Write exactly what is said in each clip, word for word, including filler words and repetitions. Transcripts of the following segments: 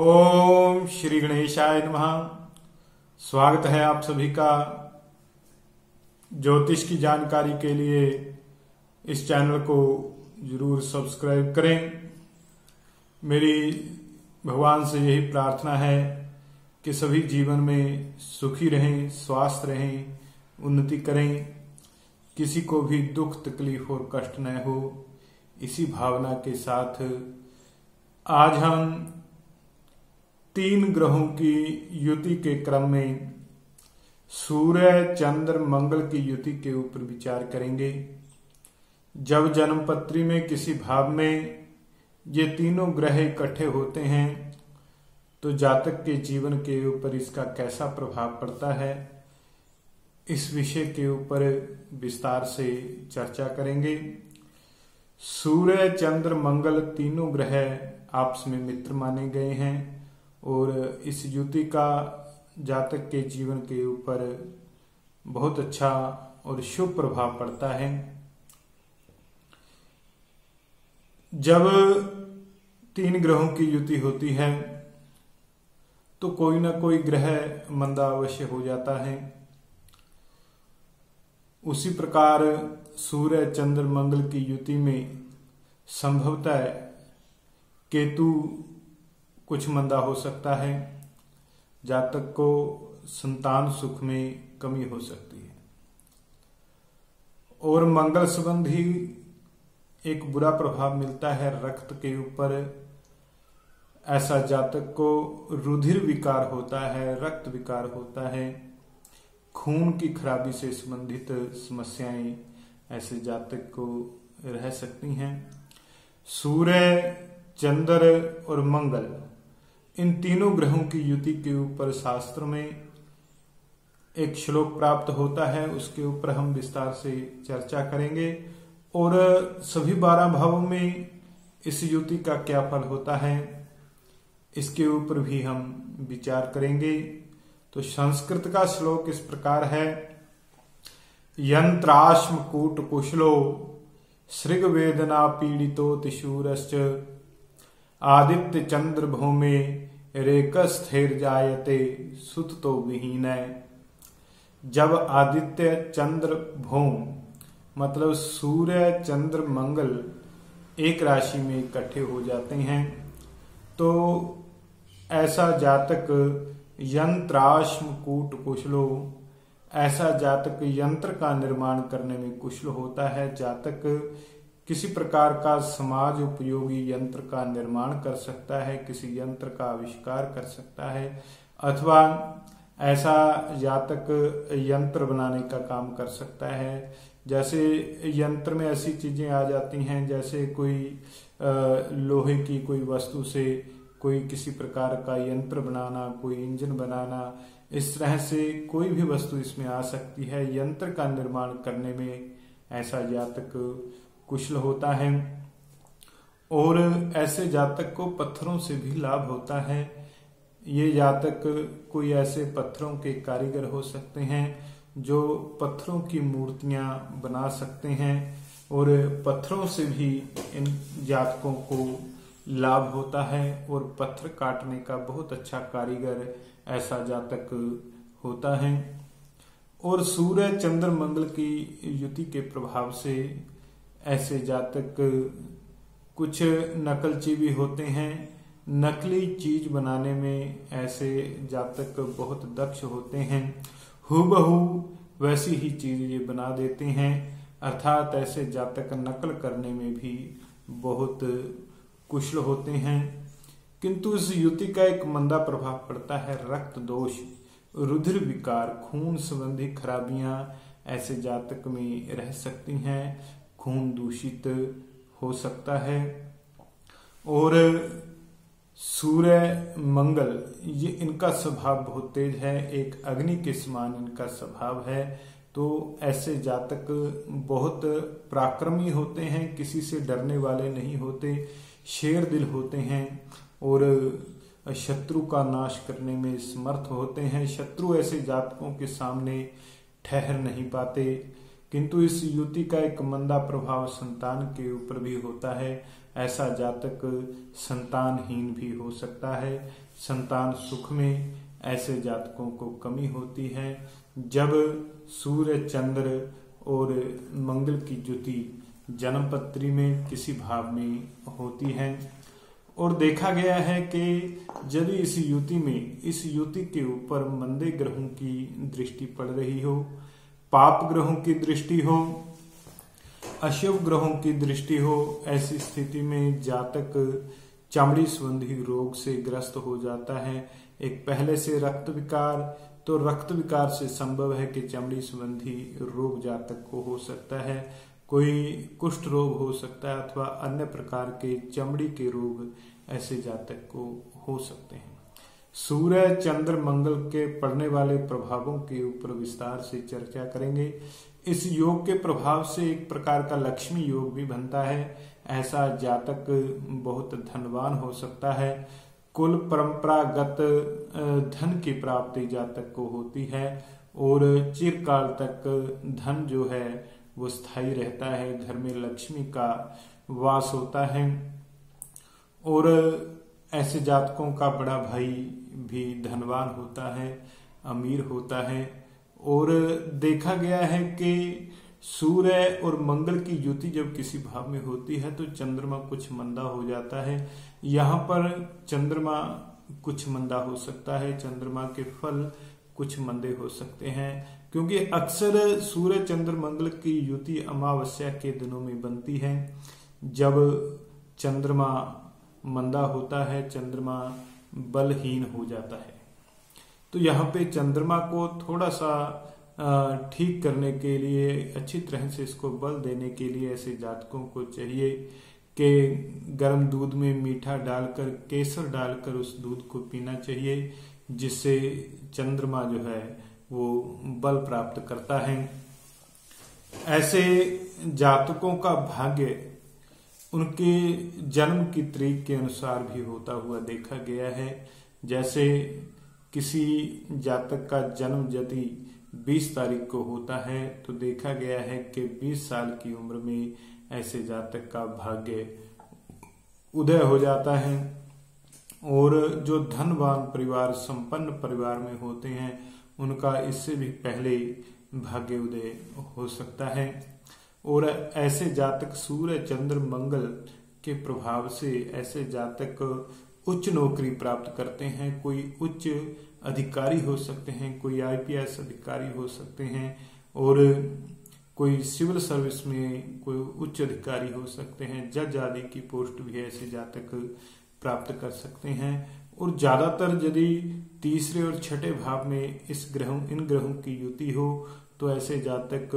ओम श्री गणेशाय नमः। स्वागत है आप सभी का ज्योतिष की जानकारी के लिए। इस चैनल को जरूर सब्सक्राइब करें। मेरी भगवान से यही प्रार्थना है कि सभी जीवन में सुखी रहें, स्वस्थ रहें, उन्नति करें, किसी को भी दुख तकलीफ और कष्ट न हो। इसी भावना के साथ आज हम तीन ग्रहों की युति के क्रम में सूर्य चंद्र मंगल की युति के ऊपर विचार करेंगे। जब जन्मपत्री में किसी भाव में ये तीनों ग्रह इकट्ठे होते हैं तो जातक के जीवन के ऊपर इसका कैसा प्रभाव पड़ता है, इस विषय के ऊपर विस्तार से चर्चा करेंगे। सूर्य चंद्र मंगल तीनों ग्रह आपस में मित्र माने गए हैं और इस युति का जातक के जीवन के ऊपर बहुत अच्छा और शुभ प्रभाव पड़ता है। जब तीन ग्रहों की युति होती है तो कोई ना कोई ग्रह मंदा अवश्य हो जाता है। उसी प्रकार सूर्य चंद्र मंगल की युति में संभवतः केतु कुछ मंदा हो सकता है। जातक को संतान सुख में कमी हो सकती है और मंगल संबंधी एक बुरा प्रभाव मिलता है रक्त के ऊपर। ऐसा जातक को रुधिर विकार होता है, रक्त विकार होता है, खून की खराबी से संबंधित समस्याएं ऐसे जातक को रह सकती हैं। सूर्य चंद्र और मंगल इन तीनों ग्रहों की युति के ऊपर शास्त्र में एक श्लोक प्राप्त होता है, उसके ऊपर हम विस्तार से चर्चा करेंगे और सभी बारह भावों में इस युति का क्या फल होता है इसके ऊपर भी हम विचार करेंगे। तो संस्कृत का श्लोक इस प्रकार है। यंत्राश्म कूट कुशलो श्रृग वेदना पीड़ितो तिशूरश्च आदित्य चंद्र भूमे रेकस्थेर जायते सुत तो विहीन। जब आदित्य चंद्र भूम मतलब सूर्य चंद्र मंगल एक राशि में इकट्ठे हो जाते हैं तो ऐसा जातक यंत्राश्म कूट कुशलो, ऐसा जातक यंत्र का निर्माण करने में कुशल होता है। जातक किसी प्रकार का समाज उपयोगी यंत्र का निर्माण कर सकता है, किसी यंत्र का आविष्कार कर सकता है अथवा ऐसा जातक यंत्र बनाने का काम कर सकता है। जैसे यंत्र में ऐसी चीजें आ जाती हैं जैसे कोई लोहे की कोई वस्तु से कोई किसी प्रकार का यंत्र बनाना, कोई इंजन बनाना, इस तरह से कोई भी वस्तु इसमें आ सकती है। यंत्र का निर्माण करने में ऐसा जातक कुशल होता है और ऐसे जातक को पत्थरों से भी लाभ होता है। ये जातक कोई ऐसे पत्थरों के कारीगर हो सकते हैं जो पत्थरों की मूर्तियां बना सकते हैं और पत्थरों से भी इन जातकों को लाभ होता है और पत्थर काटने का बहुत अच्छा कारीगर ऐसा जातक होता है। और सूर्य चंद्र मंगल की युति के प्रभाव से ऐसे जातक कुछ नकलची भी होते हैं। नकली चीज बनाने में ऐसे जातक बहुत दक्ष होते हैं, हूबहू वैसी ही चीज ये बना देते हैं। अर्थात ऐसे जातक नकल करने में भी बहुत कुशल होते हैं। किंतु इस युति का एक मंदा प्रभाव पड़ता है रक्त दोष, रुधिर विकार, खून संबंधी खराबियां ऐसे जातक में रह सकती हैं। खून दूषित हो सकता है और सूर्य मंगल ये इनका स्वभाव बहुत तेज है, एक अग्नि के समान इनका स्वभाव है। तो ऐसे जातक बहुत पराक्रमी होते हैं, किसी से डरने वाले नहीं होते, शेर दिल होते हैं और शत्रु का नाश करने में समर्थ होते हैं। शत्रु ऐसे जातकों के सामने ठहर नहीं पाते। किंतु इस युति का एक मंदा प्रभाव संतान के ऊपर भी होता है। ऐसा जातक संतानहीन भी हो सकता है। संतान सुख में ऐसे जातकों को कमी होती है। जब सूर्य चंद्र और मंगल की जुति जन्मपत्री में किसी भाव में होती है और देखा गया है कि यदि इस युति में इस युति के ऊपर मंदे ग्रहों की दृष्टि पड़ रही हो, पाप ग्रहों की दृष्टि हो, अशुभ ग्रहों की दृष्टि हो, ऐसी स्थिति में जातक चमड़ी संबंधी रोग से ग्रस्त हो जाता है। एक पहले से रक्त विकार, तो रक्त विकार से संभव है कि चमड़ी संबंधी रोग जातक को हो सकता है। कोई कुष्ठ रोग हो सकता है अथवा अन्य प्रकार के चमड़ी के रोग ऐसे जातक को हो सकते हैं। सूर्य चंद्र मंगल के पड़ने वाले प्रभावों के ऊपर विस्तार से चर्चा करेंगे। इस योग के प्रभाव से एक प्रकार का लक्ष्मी योग भी बनता है। ऐसा जातक बहुत धनवान हो सकता है। कुल परंपरागत धन की प्राप्ति जातक को होती है और चिरकाल तक धन जो है वो स्थायी रहता है। घर में लक्ष्मी का वास होता है और ऐसे जातकों का बड़ा भाई भी धनवान होता है, अमीर होता है। और देखा गया है कि सूर्य और मंगल की युति जब किसी भाव में होती है तो चंद्रमा कुछ मंदा हो जाता है। यहाँ पर चंद्रमा कुछ मंदा हो सकता है, चंद्रमा के फल कुछ मंदे हो सकते हैं, क्योंकि अक्सर सूर्य चंद्र मंगल की युति अमावस्या के दिनों में बनती है। जब चंद्रमा मंदा होता है, चंद्रमा बलहीन हो जाता है, तो यहाँ पे चंद्रमा को थोड़ा सा ठीक करने के लिए, अच्छी तरह से इसको बल देने के लिए ऐसे जातकों को चाहिए कि गर्म दूध में मीठा डालकर, केसर डालकर उस दूध को पीना चाहिए, जिससे चंद्रमा जो है वो बल प्राप्त करता है। ऐसे जातकों का भाग्य उनके जन्म की तारीख के अनुसार भी होता हुआ देखा गया है। जैसे किसी जातक का जन्म यदि बीस तारीख को होता है तो देखा गया है कि बीस साल की उम्र में ऐसे जातक का भाग्य उदय हो जाता है। और जो धनवान परिवार, संपन्न परिवार में होते हैं, उनका इससे भी पहले भाग्य उदय हो सकता है। और ऐसे जातक सूर्य चंद्र मंगल के प्रभाव से ऐसे जातक उच्च नौकरी प्राप्त करते हैं। कोई उच्च अधिकारी हो सकते हैं, कोई आई पी एस अधिकारी हो सकते हैं और कोई सिविल सर्विस में कोई उच्च अधिकारी हो सकते हैं। जज आदि की पोस्ट भी ऐसे जातक प्राप्त कर सकते हैं। और ज्यादातर यदि तीसरे और छठे भाव में इस ग्रहों इन ग्रहों की युति हो तो ऐसे जातक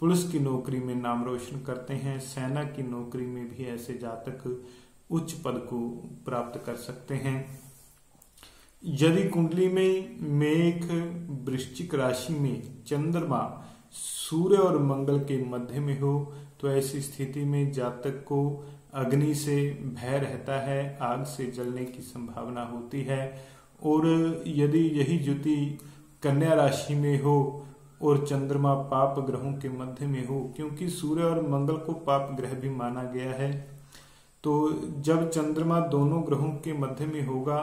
पुलिस की नौकरी में नाम रोशन करते हैं। सेना की नौकरी में भी ऐसे जातक उच्च पद को प्राप्त कर सकते हैं। यदि कुंडली में मेष वृश्चिक राशि में चंद्रमा सूर्य और मंगल के मध्य में हो तो ऐसी स्थिति में जातक को अग्नि से भय रहता है, आग से जलने की संभावना होती है। और यदि यही युति कन्या राशि में हो और चंद्रमा पाप ग्रहों के मध्य में हो, क्योंकि सूर्य और मंगल को पाप ग्रह भी माना गया है, तो जब चंद्रमा दोनों ग्रहों के मध्य में होगा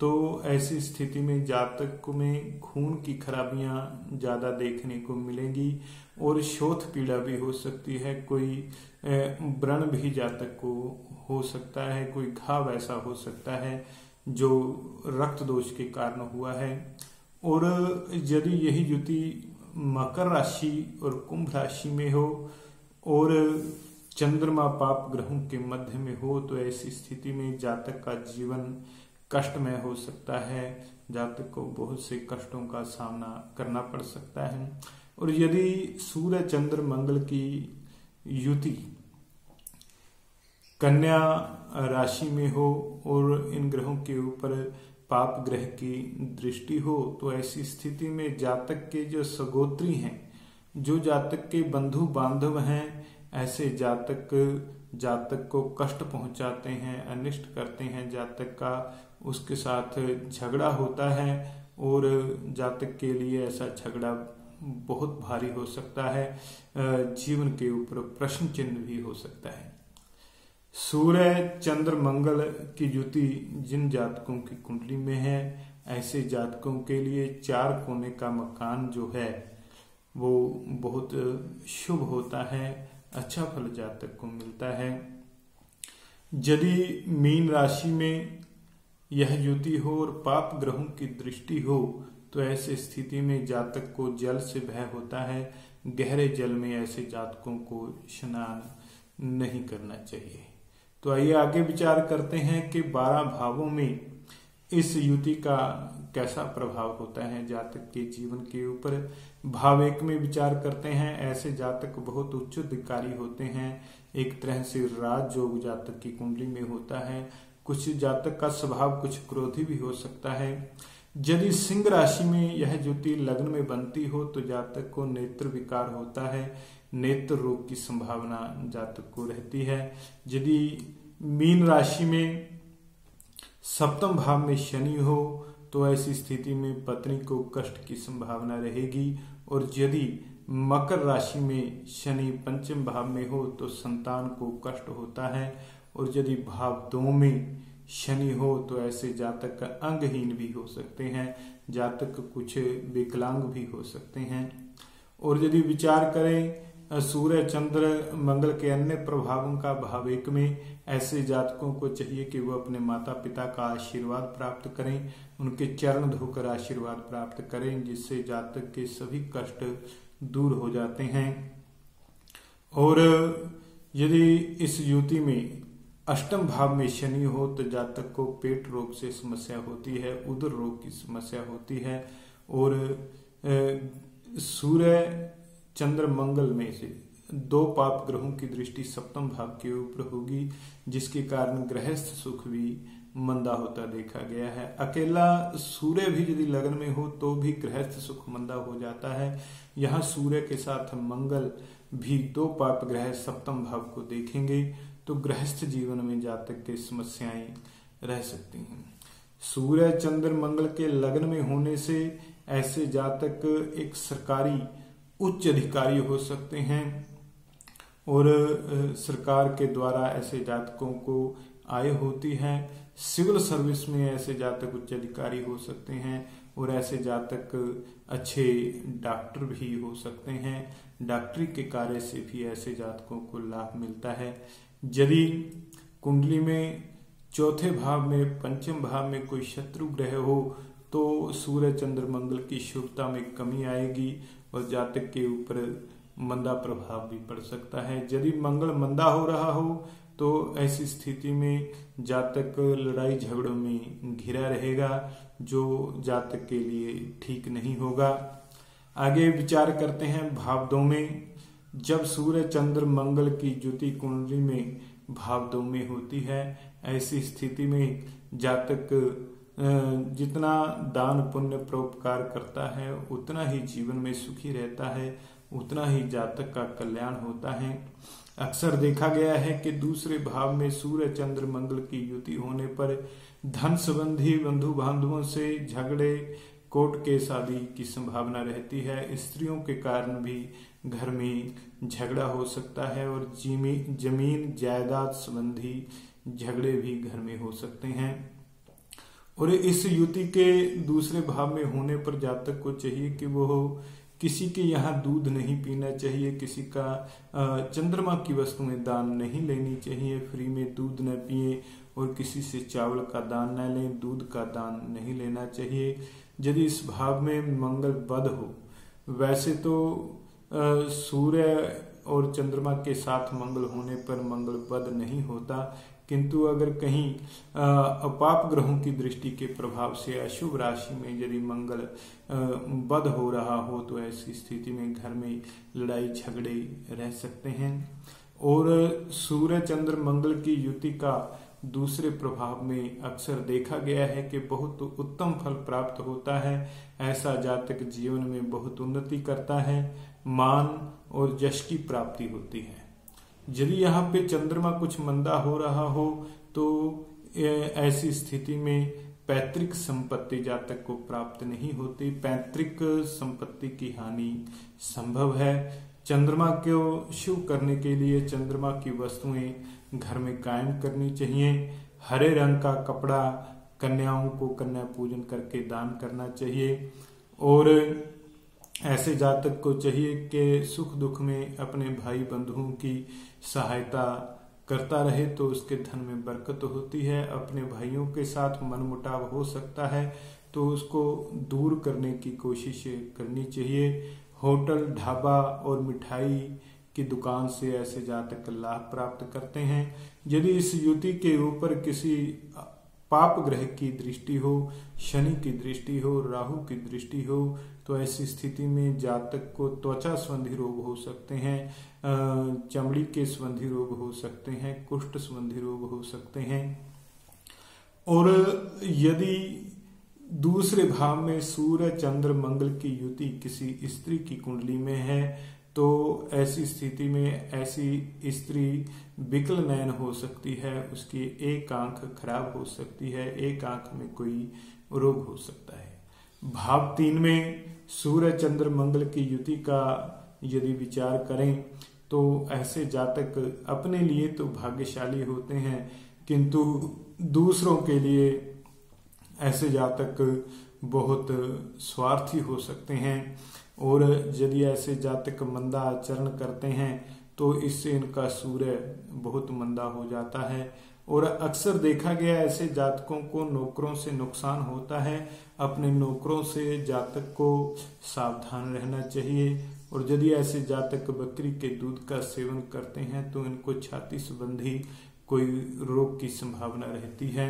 तो ऐसी स्थिति में जातक में खून की खराबियां ज्यादा देखने को मिलेंगी और शोथ पीड़ा भी हो सकती है। कोई व्रण भी जातक को हो सकता है, कोई घाव ऐसा हो सकता है जो रक्त दोष के कारण हुआ है। और यदि यही युति मकर राशि और कुंभ राशि में हो और चंद्रमा पाप ग्रहों के मध्य में हो तो ऐसी स्थिति में जातक का जीवन कष्टमय हो सकता है। जातक को बहुत से कष्टों का सामना करना पड़ सकता है। और यदि सूर्य चंद्र मंगल की युति कन्या राशि में हो और इन ग्रहों के ऊपर पाप ग्रह की दृष्टि हो तो ऐसी स्थिति में जातक के जो सगोत्री हैं, जो जातक के बंधु बांधव हैं, ऐसे जातक जातक को कष्ट पहुंचाते हैं, अनिष्ट करते हैं। जातक का उसके साथ झगड़ा होता है और जातक के लिए ऐसा झगड़ा बहुत भारी हो सकता है, जीवन के ऊपर प्रश्न चिन्ह भी हो सकता है। सूर्य चंद्र मंगल की ज्योति जिन जातकों की कुंडली में है, ऐसे जातकों के लिए चार कोने का मकान जो है वो बहुत शुभ होता है, अच्छा फल जातक को मिलता है। यदि मीन राशि में यह ज्योति हो और पाप ग्रहों की दृष्टि हो तो ऐसे स्थिति में जातक को जल से भय होता है। गहरे जल में ऐसे जातकों को स्नान नहीं करना चाहिए। तो आइए आगे विचार करते हैं कि बारह भावों में इस युति का कैसा प्रभाव होता है जातक के जीवन के ऊपर। भाव एक में विचार करते हैं। ऐसे जातक बहुत उच्च अधिकारी होते हैं। एक तरह से राजयोग जातक की कुंडली में होता है। कुछ जातक का स्वभाव कुछ क्रोधी भी हो सकता है। यदि सिंह राशि में यह ज्योति लग्न में बनती हो तो जातक को नेत्र विकार होता है, नेत्र रोग की संभावना जातक को रहती है। यदि मीन राशि में सप्तम भाव में शनि हो तो ऐसी स्थिति में पत्नी को कष्ट की संभावना रहेगी। और यदि मकर राशि में शनि पंचम भाव में हो तो संतान को कष्ट होता है। और यदि भाव दो में शनि हो तो ऐसे जातक अंगहीन भी हो सकते हैं, जातक कुछ विकलांग भी हो सकते हैं। और यदि विचार करें सूर्य चंद्र मंगल के अन्य प्रभावों का, भाव एक में ऐसे जातकों को चाहिए कि वह अपने माता पिता का आशीर्वाद प्राप्त करें, उनके चरण धोकर आशीर्वाद प्राप्त करें, जिससे जातक के सभी कष्ट दूर हो जाते हैं। और यदि इस युति में अष्टम भाव में शनि हो तो जातक को पेट रोग से समस्या होती है, उदर रोग की समस्या होती है। और सूर्य चंद्र मंगल में से दो पाप ग्रहों की दृष्टि सप्तम भाव के ऊपर होगी, जिसके कारण गृहस्थ सुख भी मंदा होता देखा गया है। अकेला सूर्य भी यदि लग्न में हो तो भी गृहस्थ सुख मंदा हो जाता है। यहाँ सूर्य के साथ मंगल भी दो पाप ग्रह सप्तम भाव को देखेंगे तो गृहस्थ जीवन में जातक के समस्याएं रह सकती हैं। सूर्य चंद्र मंगल के लग्न में होने से ऐसे जातक एक सरकारी उच्च अधिकारी हो सकते हैं और सरकार के द्वारा ऐसे जातकों को आय होती है। सिविल सर्विस में ऐसे जातक उच्च अधिकारी हो सकते हैं और ऐसे जातक अच्छे डॉक्टर भी हो सकते हैं। डॉक्टरी के कार्य से भी ऐसे जातकों को लाभ मिलता है। यदि कुंडली में चौथे भाव में पंचम भाव में कोई शत्रु ग्रह हो तो सूर्य चंद्र मंगल की शुभता में कमी आएगी और जातक के ऊपर मंदा प्रभाव भी पड़ सकता है। यदि मंगल मंदा हो रहा हो तो ऐसी स्थिति में जातक लड़ाई झगड़ों में घिरा रहेगा, जो जातक के लिए ठीक नहीं होगा। आगे विचार करते हैं भाव दो में। जब सूर्य चंद्र मंगल की ज्योति कुंडली में भाव दो में होती है, ऐसी स्थिति में जातक जितना दान पुण्य परोपकार करता है उतना ही जीवन में सुखी रहता है, उतना ही जातक का कल्याण होता है। अक्सर देखा गया है कि दूसरे भाव में सूर्य चंद्र मंगल की युति होने पर धन संबंधी बंधु बांधवों से झगड़े, कोर्ट केस आदि की संभावना रहती है। स्त्रियों के कारण भी घर में झगड़ा हो सकता है और जमीन जायदाद संबंधी झगड़े भी घर में हो सकते हैं। और इस युति के दूसरे भाव में होने पर जातक को चाहिए कि वो किसी के यहाँ दूध नहीं पीना चाहिए, किसी का चंद्रमा की वस्तु में दान नहीं लेनी चाहिए, फ्री में दूध न पिए और किसी से चावल का दान न लें, दूध का दान नहीं लेना चाहिए। यदि इस भाव में मंगल बद हो, वैसे तो सूर्य और चंद्रमा के साथ मंगल होने पर मंगल बद नहीं होता, किंतु अगर कहीं अपाप ग्रहों की दृष्टि के प्रभाव से अशुभ राशि में यदि मंगल बद हो रहा हो तो ऐसी स्थिति में घर में लड़ाई झगड़े रह सकते हैं। और सूर्य चंद्र मंगल की युति का दूसरे प्रभाव में अक्सर देखा गया है कि बहुत उत्तम फल प्राप्त होता है। ऐसा जातक जीवन में बहुत उन्नति करता है, मान और यश की प्राप्ति होती है। यदि यहाँ पे चंद्रमा कुछ मंदा हो रहा हो तो ऐसी स्थिति में पैतृक संपत्ति जातक को प्राप्त नहीं होती, पैतृक संपत्ति की हानि संभव है। चंद्रमा को शुभ करने के लिए चंद्रमा की वस्तुएं घर में कायम करनी चाहिए। हरे रंग का कपड़ा कन्याओं को कन्या पूजन करके दान करना चाहिए। और ऐसे जातक को चाहिए कि सुख दुख में अपने भाई बंधुओं की सहायता करता रहे तो उसके धन में बरकत होती है। अपने भाइयों के साथ मनमुटाव हो सकता है तो उसको दूर करने की कोशिश करनी चाहिए। होटल, ढाबा और मिठाई की दुकान से ऐसे जातक लाभ प्राप्त करते हैं। यदि इस युवती के ऊपर किसी पाप ग्रह की दृष्टि हो, शनि की दृष्टि हो, राहु की दृष्टि हो तो ऐसी स्थिति में जातक को त्वचा संबंधी रोग हो सकते हैं, चमड़ी के संबंधी रोग हो सकते हैं, कुष्ठ संबंधी रोग हो सकते हैं। और यदि दूसरे भाव में सूर्य चंद्र मंगल की युति किसी स्त्री की कुंडली में है तो ऐसी स्थिति में ऐसी स्त्री विकल नयन हो सकती है, उसकी एक आंख खराब हो सकती है, एक आंख में कोई रोग हो सकता है। भाव तीन में सूर्य चंद्र मंगल की युति का यदि विचार करें तो ऐसे जातक अपने लिए तो भाग्यशाली होते हैं किंतु दूसरों के लिए ऐसे जातक बहुत स्वार्थी हो सकते हैं। और यदि ऐसे जातक मंदा आचरण करते हैं तो इससे इनका सूर्य बहुत मंदा हो जाता है। और अक्सर देखा गया ऐसे जातकों को नौकरों से नुकसान होता है। अपने नौकरों से जातक को सावधान रहना चाहिए। और यदि ऐसे जातक बकरी के दूध का सेवन करते हैं तो इनको छाती संबंधी कोई रोग की संभावना रहती है।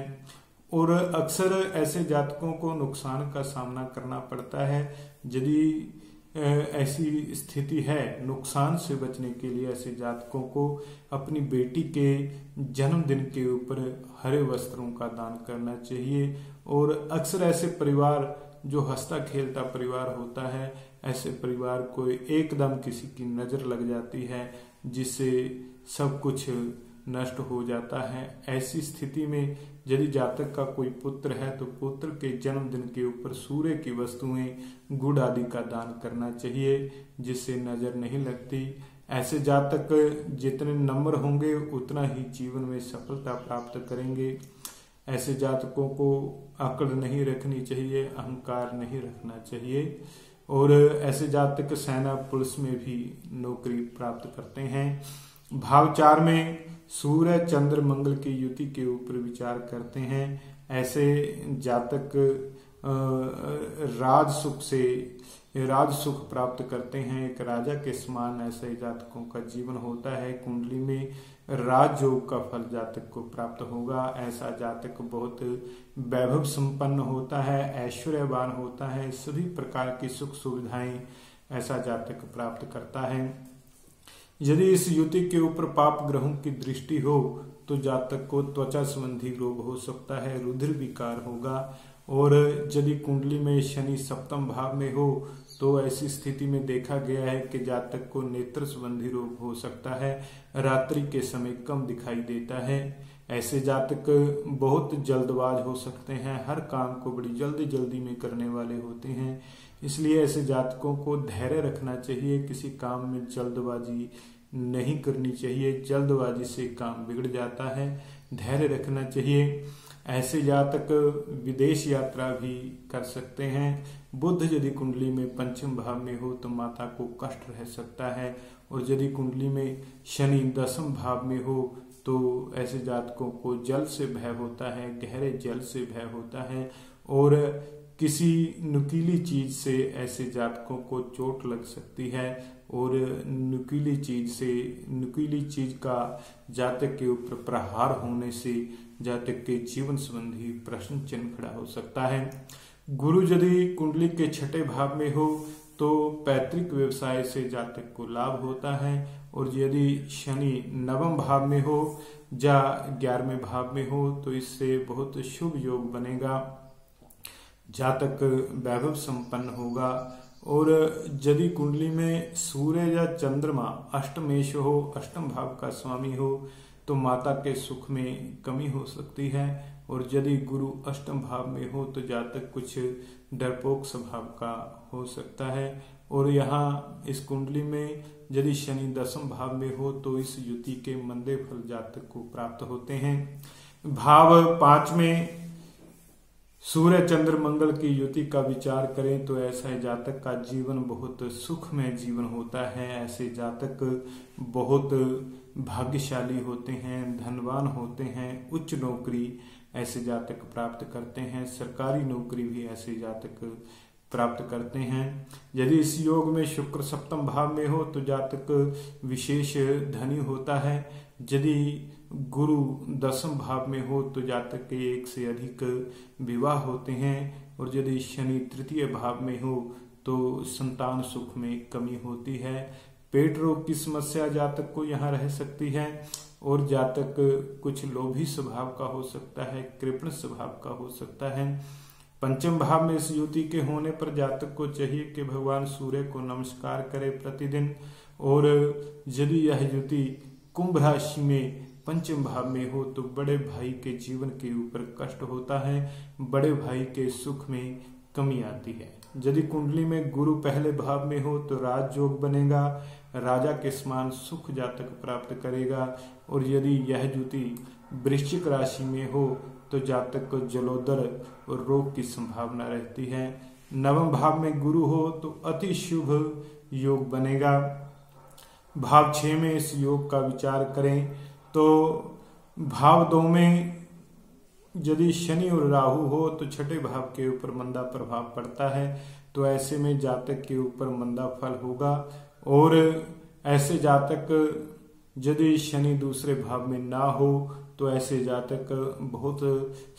और अक्सर ऐसे जातकों को नुकसान का सामना करना पड़ता है। यदि ऐसी स्थिति है, नुकसान से बचने के लिए ऐसे जातकों को अपनी बेटी के जन्मदिन के ऊपर हरे वस्त्रों का दान करना चाहिए। और अक्सर ऐसे परिवार जो हंसता खेलता परिवार होता है, ऐसे परिवार को एकदम किसी की नज़र लग जाती है जिससे सब कुछ नष्ट हो जाता है। ऐसी स्थिति में यदि जातक का कोई पुत्र है तो पुत्र के जन्मदिन के ऊपर सूर्य की वस्तुएं, गुड़ आदि का दान करना चाहिए जिससे नजर नहीं लगती। ऐसे जातक जितने नम्र होंगे उतना ही जीवन में सफलता प्राप्त करेंगे। ऐसे जातकों को अकड़ नहीं रखनी चाहिए, अहंकार नहीं रखना चाहिए। और ऐसे जातक सेना पुलिस में भी नौकरी प्राप्त करते हैं। भाव चार में सूर्य चंद्र मंगल की युति के ऊपर विचार करते हैं। ऐसे जातक राज सुख से राज सुख प्राप्त करते हैं। एक राजा के समान ऐसे जातकों का जीवन होता है। कुंडली में राजयोग का फल जातक को प्राप्त होगा। ऐसा जातक बहुत वैभव संपन्न होता है, ऐश्वर्यवान होता है, सभी प्रकार की सुख सुविधाएं ऐसा जातक प्राप्त करता है। यदि इस युति के ऊपर पाप ग्रहों की दृष्टि हो तो जातक को त्वचा संबंधी रोग हो सकता है, रुधिर विकार होगा। और यदि कुंडली में शनि सप्तम भाव में हो तो ऐसी स्थिति में देखा गया है कि जातक को नेत्र संबंधी रोग हो सकता है, रात्रि के समय कम दिखाई देता है। ऐसे जातक बहुत जल्दबाज हो सकते हैं, हर काम को बड़ी जल्दी जल्दी में करने वाले होते हैं। इसलिए ऐसे जातकों को धैर्य रखना चाहिए, किसी काम में जल्दबाजी नहीं करनी चाहिए, जल्दबाजी से काम बिगड़ जाता है, धैर्य रखना चाहिए। ऐसे जातक विदेश यात्रा भी कर सकते हैं। बुध यदि कुंडली में पंचम भाव में हो तो माता को कष्ट रह सकता है। और यदि कुंडली में शनि दसम भाव में हो तो ऐसे जातकों को जल से भय होता है, गहरे जल से भय होता है। और किसी नुकीली चीज से ऐसे जातकों को चोट लग सकती है। और नुकीली चीज से नुकीली चीज का जातक के ऊपर प्रहार होने से जातक के जीवन संबंधी प्रश्न चिन्ह खड़ा हो सकता है। गुरु यदि कुंडली के छठे भाव में हो तो पैतृक व्यवसाय से जातक को लाभ होता है। और यदि शनि नवम भाव में हो या ग्यारहवें भाव में हो तो इससे बहुत शुभ योग बनेगा, जातक वैभव संपन्न होगा। और यदि कुंडली में सूर्य या चंद्रमा अष्टमेश हो, अष्टम भाव का स्वामी हो तो माता के सुख में कमी हो सकती है। और यदि गुरु अष्टम भाव में हो तो जातक कुछ डरपोक स्वभाव का हो सकता है। और यहाँ इस कुंडली में यदि शनि दसम भाव में हो तो इस युति के मंदे फल जातक को प्राप्त होते हैं। भाव पांच में सूर्य चंद्र मंगल की युति का विचार करें तो ऐसा जातक का जीवन बहुत सुखमय जीवन होता है। ऐसे जातक बहुत भाग्यशाली होते हैं, धनवान होते हैं, उच्च नौकरी ऐसे जातक प्राप्त करते हैं, सरकारी नौकरी भी ऐसे जातक प्राप्त करते हैं। यदि इस योग में शुक्र सप्तम भाव में हो तो जातक विशेष धनी होता है। यदि गुरु दसम भाव में हो तो जातक के एक से अधिक विवाह होते हैं। और यदि शनि तृतीय भाव में हो तो संतान सुख में कमी होती है। पेट रोग की समस्या जातक को यहाँ रह सकती है। और जातक कुछ लोभी स्वभाव का हो सकता है, कृपण स्वभाव का हो सकता है। पंचम भाव में इस युति के होने पर जातक को चाहिए कि भगवान सूर्य को नमस्कार करे प्रतिदिन। और यदि यह युति कुंभ राशि में पंचम भाव में हो तो बड़े भाई के जीवन के ऊपर कष्ट होता है, बड़े भाई के सुख में कमी आती है। यदि कुंडली में गुरु पहले भाव में हो तो राजयोग बनेगा, राजा के समान सुख जातक प्राप्त करेगा। और यदि यह युति वृश्चिक राशि में हो तो जातक को जलोदर और रोग की संभावना रहती है। नवम भाव में गुरु हो तो अति शुभ योग बनेगा। भाव छः में इस योग का विचार करें तो भाव दो में यदि शनि और राहु हो तो छठे भाव के ऊपर मंदा प्रभाव पड़ता है। तो ऐसे में जातक के ऊपर मंदा फल होगा। और ऐसे जातक यदि शनि दूसरे भाव में ना हो तो ऐसे जातक बहुत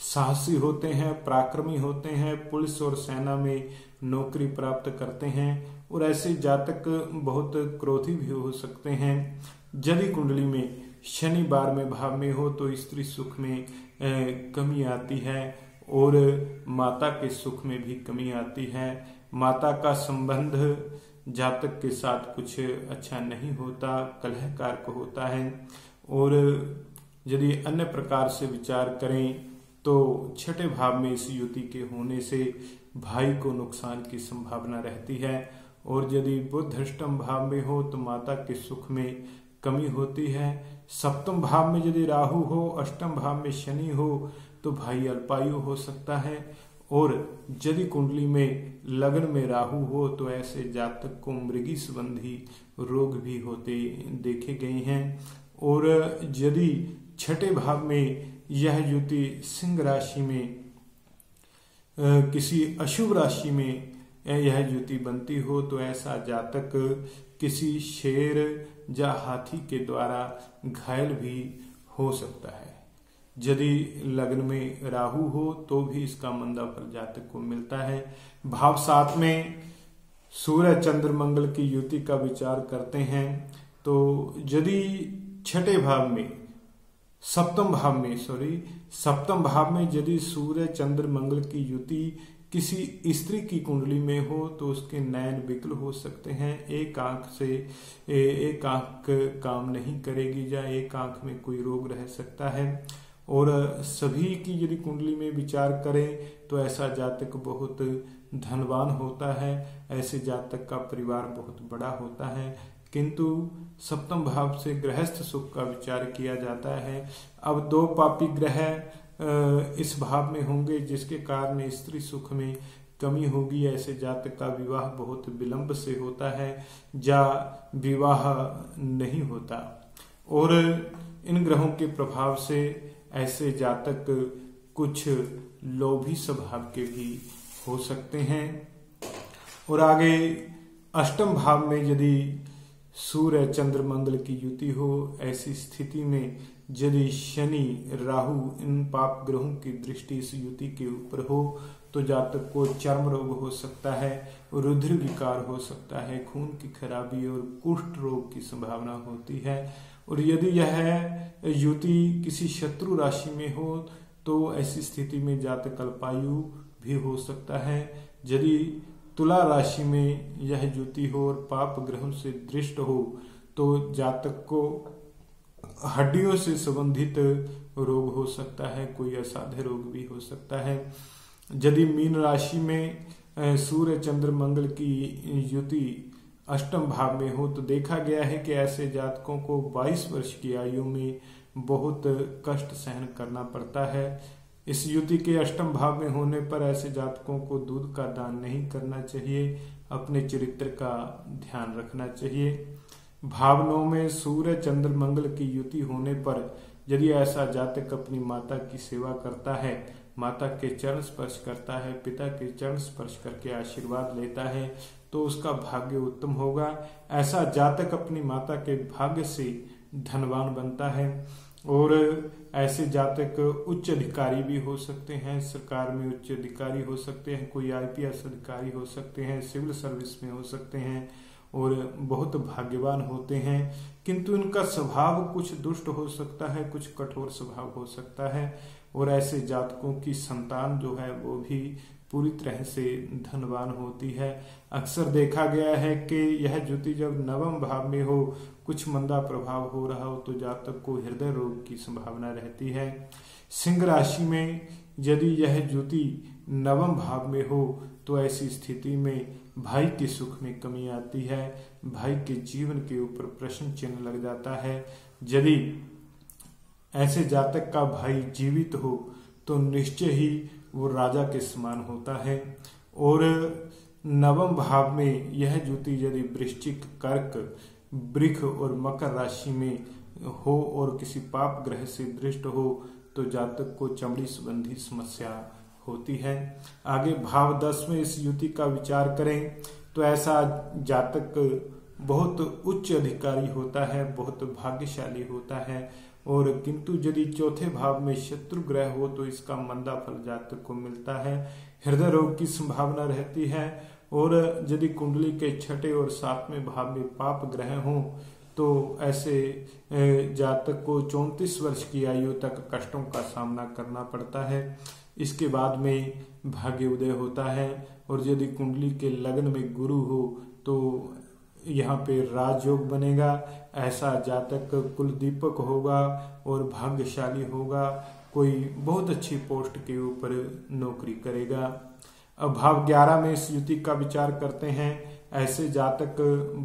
साहसी होते हैं, पराक्रमी होते हैं, पुलिस और सेना में नौकरी प्राप्त करते हैं। और ऐसे जातक बहुत क्रोधी भी हो सकते हैं। यदि कुंडली में शनि बारहवें भाव में हो तो स्त्री सुख में कमी आती है और माता के सुख में भी कमी आती है। माता का संबंध जातक के साथ कुछ अच्छा नहीं होता, कलह कारक होता है। और यदि अन्य प्रकार से विचार करें तो छठे भाव में इस युति के होने से भाई को नुकसान की संभावना रहती है। और यदि बुध अष्टम भाव में हो तो माता के सुख में कमी होती है। सप्तम भाव में यदि राहु हो, अष्टम भाव में शनि हो तो भाई अल्पायु हो सकता है। और यदि कुंडली में लग्न में राहु हो तो ऐसे जातक को मृगी संबंधी रोग भी होते देखे गए हैं। और यदि छठे भाव में यह युति सिंह राशि में किसी अशुभ राशि में यह युति बनती हो तो ऐसा जातक किसी शेर या हाथी के द्वारा घायल भी हो सकता है। यदि लग्न में राहु हो तो भी इसका मंदा फल जातक को मिलता है। भाव सात में सूर्य चंद्र मंगल की युति का विचार करते हैं तो यदि छठे भाव में सप्तम भाव में सॉरी सप्तम भाव में यदि सूर्य चंद्र मंगल की युति किसी स्त्री की कुंडली में हो तो उसके नयन विकल हो सकते हैं। एक आंख से एक आंख काम नहीं करेगी या एक आंख में कोई रोग रह सकता है। और सभी की यदि कुंडली में विचार करें तो ऐसा जातक बहुत धनवान होता है। ऐसे जातक का परिवार बहुत बड़ा होता है। किंतु सप्तम भाव से गृहस्थ सुख का विचार किया जाता है। अब दो पापी ग्रह इस भाव में होंगे जिसके कारण स्त्री सुख में कमी होगी। ऐसे जातक का विवाह बहुत विलंब से होता है या विवाह नहीं होता। और इन ग्रहों के प्रभाव से ऐसे जातक कुछ लोभी स्वभाव के भी हो सकते हैं। और आगे अष्टम भाव में यदि सूर्य चंद्र मंगल की युति हो ऐसी स्थिति में यदि शनि राहु इन पाप ग्रहों की दृष्टि इस युति के ऊपर हो तो जातक को चर्म रोग हो सकता है, रुधिर विकार हो सकता है, खून की खराबी और कुष्ठ रोग की संभावना होती है। और यदि यह युति किसी शत्रु राशि में हो तो ऐसी स्थिति में जातक अल्पायु भी हो सकता है। यदि तुला राशि में यह युति हो और पाप ग्रहों से दृष्ट हो तो जातक को हड्डियों से संबंधित रोग हो सकता है, कोई असाध्य रोग भी हो सकता है। यदि मीन राशि में सूर्य चंद्र मंगल की युति अष्टम भाव में हो तो देखा गया है कि ऐसे जातकों को बाईस वर्ष की आयु में बहुत कष्ट सहन करना पड़ता है। इस युति के अष्टम भाव में होने पर ऐसे जातकों को दूध का दान नहीं करना चाहिए, अपने चरित्र का ध्यान रखना चाहिए। भावनों में सूर्य चंद्र मंगल की युति होने पर यदि ऐसा जातक अपनी माता की सेवा करता है, माता के चरण स्पर्श करता है, पिता के चरण स्पर्श करके आशीर्वाद लेता है तो उसका भाग्य उत्तम होगा। ऐसा जातक अपनी माता के भाग्य से धनवान बनता है और ऐसे जातक उच्च अधिकारी भी हो सकते हैं, सरकार में उच्च अधिकारी हो सकते हैं, कोई आई पी एस अधिकारी हो सकते हैं, सिविल सर्विस में हो सकते हैं और बहुत भाग्यवान होते हैं। किंतु इनका स्वभाव कुछ दुष्ट हो सकता है, कुछ कठोर स्वभाव हो सकता है और ऐसे जातकों की संतान जो है वो भी पूरी तरह से धनवान होती है। अक्सर देखा गया है कि यह ज्योति जब नवम भाव में हो, कुछ मंदा प्रभाव हो रहा हो तो जातक को हृदय रोग की संभावना रहती है। सिंह राशि में यदि यह ज्योति नवम भाव में हो तो ऐसी स्थिति में भाई के सुख में कमी आती है, भाई के जीवन के ऊपर प्रश्न चिन्ह लग जाता है। यदि ऐसे जातक का भाई जीवित हो तो निश्चय ही वो राजा के समान होता है। और नवम भाव में यह ज्योति यदि वृश्चिक, कर्क, वृक्ष और मकर राशि में हो और किसी पाप ग्रह से दृष्ट हो तो जातक को चमड़ी संबंधी समस्या होती है। आगे भाव दस में इस युति का विचार करें तो ऐसा जातक बहुत उच्च अधिकारी होता है, बहुत भाग्यशाली होता है और किंतु यदि चौथे भाव में शत्रु ग्रह हो तो इसका मंदा फल जातक को मिलता है, हृदय रोग की संभावना रहती है। और यदि कुंडली के छठे और सातवें भाव में पाप ग्रह हो तो ऐसे जातक को चौंतीस वर्ष की आयु तक कष्टों का सामना करना पड़ता है। इसके बाद में भाग्य उदय होता है और यदि कुंडली के लग्न में गुरु हो तो यहाँ पे राजयोग बनेगा। ऐसा जातक कुलदीपक होगा और भाग्यशाली होगा, कोई बहुत अच्छी पोस्ट के ऊपर नौकरी करेगा। अब भाव ग्यारह में इस युति का विचार करते हैं। ऐसे जातक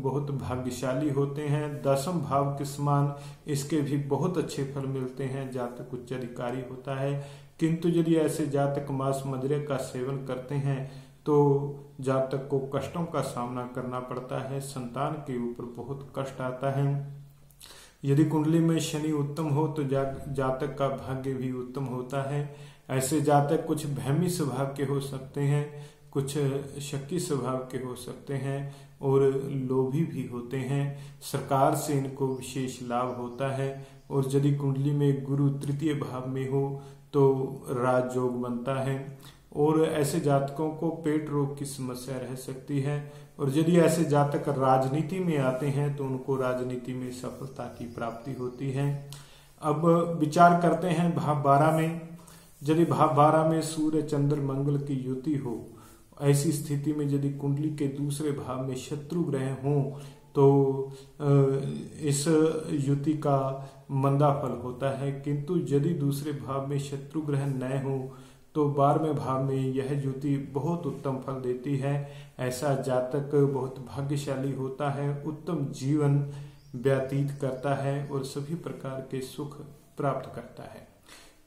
बहुत भाग्यशाली होते हैं, दसम भाव के समान इसके भी बहुत अच्छे फल मिलते हैं, जातक उच्च अधिकारी होता है। किंतु यदि ऐसे जातक मांस मदिरा का सेवन करते हैं तो जातक को कष्टों का सामना करना पड़ता है, संतान के ऊपर बहुत कष्ट आता है। यदि कुंडली में शनि उत्तम हो तो जा, जातक का भाग्य भी उत्तम होता है। ऐसे जातक कुछ भैमी स्वभाव के हो सकते हैं, कुछ शक्की स्वभाव के हो सकते हैं और लोभी भी होते हैं। सरकार से इनको विशेष लाभ होता है और यदि कुंडली में गुरु तृतीय भाव में हो तो राजयोग बनता है। और ऐसे जातकों को पेट रोग की समस्या रह सकती है और यदि ऐसे जातक राजनीति में आते हैं तो उनको राजनीति में सफलता की प्राप्ति होती है। अब विचार करते हैं भाव बारह में। यदि भाव बारह में सूर्य चंद्र मंगल की युति हो, ऐसी स्थिति में यदि कुंडली के दूसरे भाव में शत्रु ग्रह हों तो इस युति का मंदा फल होता है। किंतु यदि दूसरे भाव में शत्रु ग्रह न हो तो बारहवें भाव में यह ज्योति बहुत उत्तम फल देती है। ऐसा जातक बहुत भाग्यशाली होता है, उत्तम जीवन व्यतीत करता है और सभी प्रकार के सुख प्राप्त करता है।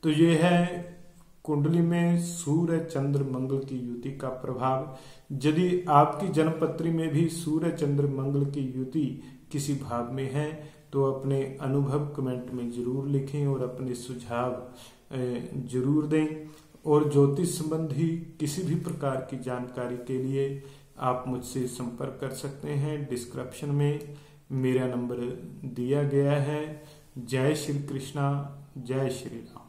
तो ये है कुंडली में सूर्य चंद्र मंगल की युति का प्रभाव। यदि आपकी जन्मपत्री में भी सूर्य चंद्र मंगल की युति किसी भाव में है तो अपने अनुभव कमेंट में जरूर लिखें और अपने सुझाव जरूर दें। और ज्योतिष संबंधी किसी भी प्रकार की जानकारी के लिए आप मुझसे संपर्क कर सकते हैं। डिस्क्रिप्शन में मेरा नंबर दिया गया है। जय श्री कृष्णा, जय श्री राम।